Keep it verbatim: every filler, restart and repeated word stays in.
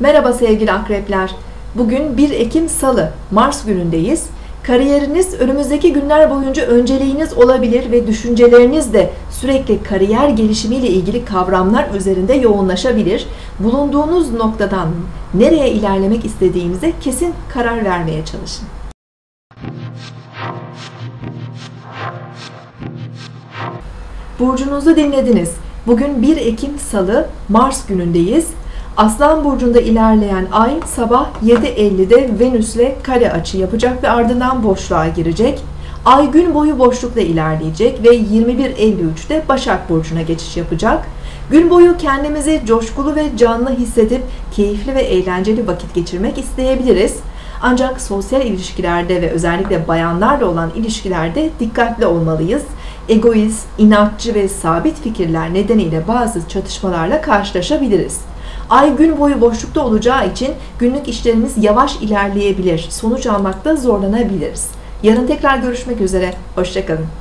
Merhaba sevgili akrepler. Bugün bir Ekim Salı, Mars günündeyiz. Kariyeriniz önümüzdeki günler boyunca önceliğiniz olabilir ve düşünceleriniz de sürekli kariyer gelişimiyle ilgili kavramlar üzerinde yoğunlaşabilir. Bulunduğunuz noktadan nereye ilerlemek istediğinize kesin karar vermeye çalışın. Burcunuzu dinlediniz. Bugün bir Ekim Salı, Mars günündeyiz. Aslan Burcu'nda ilerleyen ay sabah yedi elli'de Venüs'le kare açı yapacak ve ardından boşluğa girecek. Ay gün boyu boşlukta ilerleyecek ve yirmi bir elli üç'te Başak Burcu'na geçiş yapacak. Gün boyu kendimizi coşkulu ve canlı hissedip keyifli ve eğlenceli vakit geçirmek isteyebiliriz. Ancak sosyal ilişkilerde ve özellikle bayanlarla olan ilişkilerde dikkatli olmalıyız. Egoist, inatçı ve sabit fikirler nedeniyle bazı çatışmalarla karşılaşabiliriz. Ay gün boyu boşlukta olacağı için günlük işlerimiz yavaş ilerleyebilir, sonuç almakta zorlanabiliriz. Yarın tekrar görüşmek üzere, hoşça kalın.